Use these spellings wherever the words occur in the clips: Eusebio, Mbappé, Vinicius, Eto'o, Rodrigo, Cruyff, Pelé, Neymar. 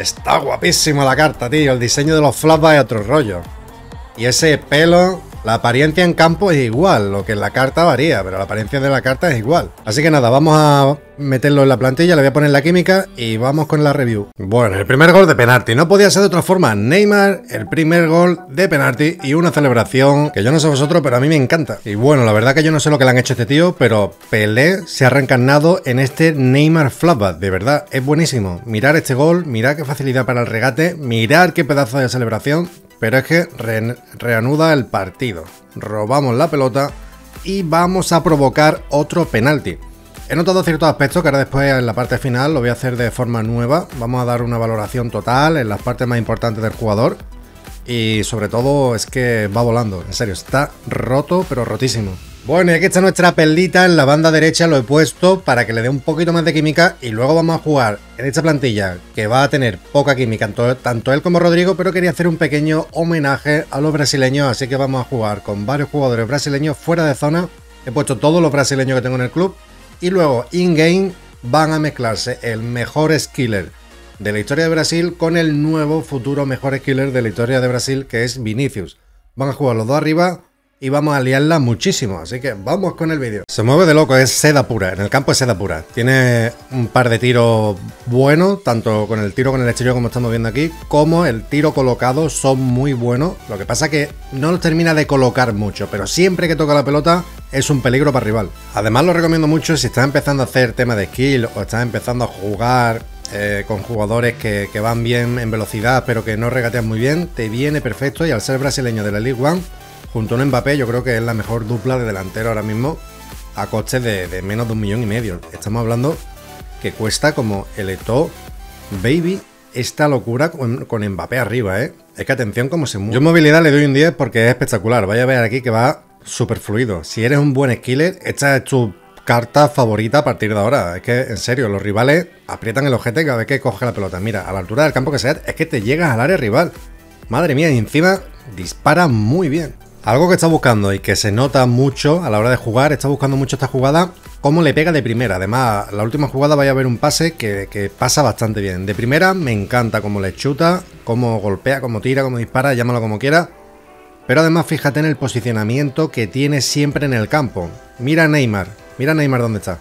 Está guapísimo la carta, tío. El diseño de los flashbacks es otro rollo. Y ese pelo, la apariencia en campo es igual, lo que en la carta varía, pero la apariencia de la carta es igual. Así que nada, vamos a meterlo en la plantilla, le voy a poner la química y vamos con la review. Bueno, el primer gol de penalti, no podía ser de otra forma. Neymar, el primer gol de penalti y una celebración que yo no sé vosotros, pero a mí me encanta. Y bueno, la verdad que yo no sé lo que le han hecho a este tío, pero Pelé se ha reencarnado en este Neymar flashback, de verdad, es buenísimo. Mirar este gol, mirar qué facilidad para el regate, mirar qué pedazo de celebración. Pero es que reanuda el partido, robamos la pelota y vamos a provocar otro penalti. He notado ciertos aspectos que ahora después en la parte final lo voy a hacer de forma nueva. Vamos a dar una valoración total en las partes más importantes del jugador y sobre todo es que va volando, en serio, está roto pero rotísimo. Bueno, y aquí está nuestra perlita en la banda derecha, lo he puesto para que le dé un poquito más de química y luego vamos a jugar en esta plantilla que va a tener poca química, tanto él como Rodrigo, pero quería hacer un pequeño homenaje a los brasileños, así que vamos a jugar con varios jugadores brasileños fuera de zona. He puesto todos los brasileños que tengo en el club y luego in-game van a mezclarse el mejor skiller de la historia de Brasil con el nuevo futuro mejor skiller de la historia de Brasil, que es Vinicius. Van a jugar los dos arriba y vamos a liarla muchísimo, así que vamos con el vídeo. Se mueve de loco, es seda pura, en el campo es seda pura. Tiene un par de tiros buenos, tanto con el tiro con el exterior como estamos viendo aquí, como el tiro colocado son muy buenos. Lo que pasa que no los termina de colocar mucho, pero siempre que toca la pelota es un peligro para el rival. Además lo recomiendo mucho si estás empezando a hacer tema de skill o estás empezando a jugar con jugadores que van bien en velocidad pero que no regatean muy bien, te viene perfecto. Y al ser brasileño de la League One, junto a un Mbappé, yo creo que es la mejor dupla de delantero ahora mismo a coste de menos de 1,5 millones. Estamos hablando que cuesta como el Eto'o, baby, esta locura con Mbappé arriba, ¿eh? Es que atención cómo se mueve. Yo en movilidad le doy un 10 porque es espectacular. Vaya a ver aquí que va súper fluido. Si eres un buen skiller, esta es tu carta favorita a partir de ahora. Es que, en serio, los rivales aprietan el ojete cada vez que coge la pelota. Mira, a la altura del campo que sea, es que te llegas al área rival. Madre mía, y encima dispara muy bien. Algo que está buscando y que se nota mucho a la hora de jugar, está buscando mucho esta jugada, cómo le pega de primera. Además, la última jugada vaya a ver un pase que pasa bastante bien. De primera me encanta cómo le chuta, cómo golpea, cómo tira, cómo dispara, llámalo como quiera. Pero además fíjate en el posicionamiento que tiene siempre en el campo. Mira Neymar dónde está.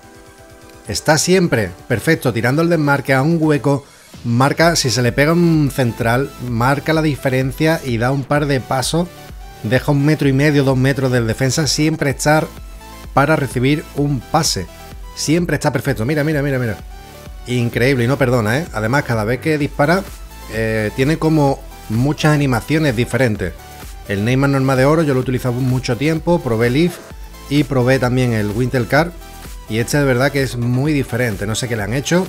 Está siempre perfecto, tirando el desmarque a un hueco. Marca, si se le pega un central, marca la diferencia y da un par de pasos. Deja 1,5 metros, 2 metros del defensa, siempre estar para recibir un pase. Siempre está perfecto. Mira, mira, mira, mira. Increíble y no perdona, ¿eh? Además, cada vez que dispara, tiene como muchas animaciones diferentes. El Neymar normal de oro, yo lo he utilizado mucho tiempo. Probé Leaf y probé también el Winter Car. Y este de verdad que es muy diferente. No sé qué le han hecho.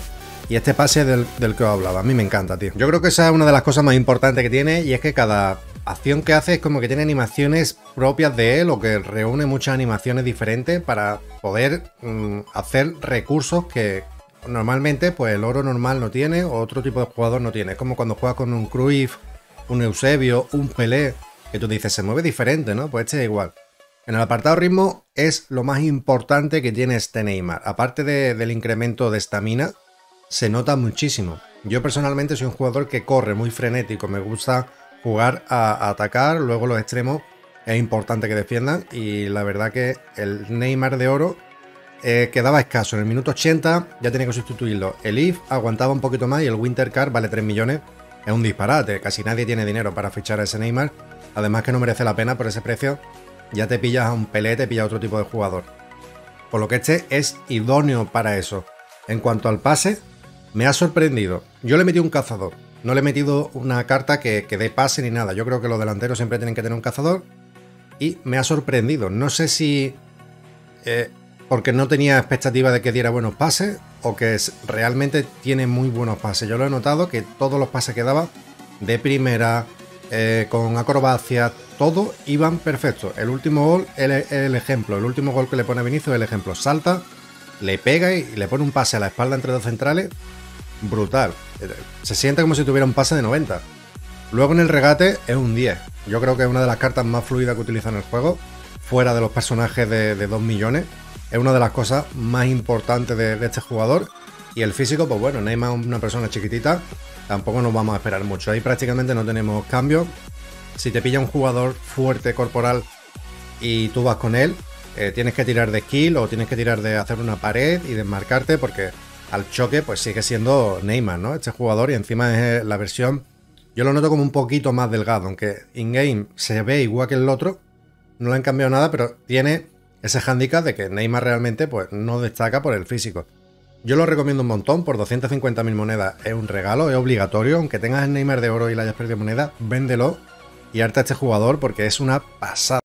Y este pase del que os hablaba, a mí me encanta, tío. Yo creo que esa es una de las cosas más importantes que tiene y es que cada acción que hace es como que tiene animaciones propias de él o que reúne muchas animaciones diferentes para poder hacer recursos que normalmente pues el oro normal no tiene o otro tipo de jugador no tiene. Es como cuando juegas con un Cruyff, un Eusebio, un Pelé, que tú dices, se mueve diferente, ¿no? Pues este es igual. En el apartado ritmo es lo más importante que tiene este Neymar. Aparte del incremento de estamina, se nota muchísimo. Yo personalmente soy un jugador que corre muy frenético, me gusta jugar a atacar, luego los extremos es importante que defiendan y la verdad que el Neymar de oro quedaba escaso. En el minuto 80 ya tenía que sustituirlo. El IF aguantaba un poquito más y el Winter Car vale 3 millones. Es un disparate, casi nadie tiene dinero para fichar a ese Neymar. Además que no merece la pena por ese precio. Ya te pillas a un Pelé, te pillas a otro tipo de jugador. Por lo que este es idóneo para eso. En cuanto al pase, me ha sorprendido. Yo le metí un cazador. No le he metido una carta que dé pase ni nada. Yo creo que los delanteros siempre tienen que tener un cazador. Y me ha sorprendido. No sé si porque no tenía expectativa de que diera buenos pases o que realmente tiene muy buenos pases. Yo lo he notado que todos los pases que daba de primera, con acrobacia, todo iban perfectos. El último gol es el ejemplo. El último gol que le pone a Vinicius es el ejemplo. Salta, le pega y le pone un pase a la espalda entre dos centrales. Brutal, se siente como si tuviera un pase de 90. Luego en el regate es un 10. Yo creo que es una de las cartas más fluidas que utiliza en el juego. Fuera de los personajes de 2 millones. Es una de las cosas más importantes de este jugador. Y el físico, pues bueno, Neymar es una persona chiquitita. Tampoco nos vamos a esperar mucho. Ahí prácticamente no tenemos cambios. Si te pilla un jugador fuerte corporal y tú vas con él, tienes que tirar de skill o tienes que tirar de hacer una pared y desmarcarte, porque al choque pues sigue siendo Neymar, ¿no? Este jugador, y encima es la versión... Yo lo noto como un poquito más delgado, aunque in-game se ve igual que el otro. No le han cambiado nada, pero tiene ese hándicap de que Neymar realmente pues no destaca por el físico. Yo lo recomiendo un montón, por 250.000 monedas es un regalo, es obligatorio. Aunque tengas el Neymar de oro y le hayas perdido moneda, véndelo y harta a este jugador porque es una pasada.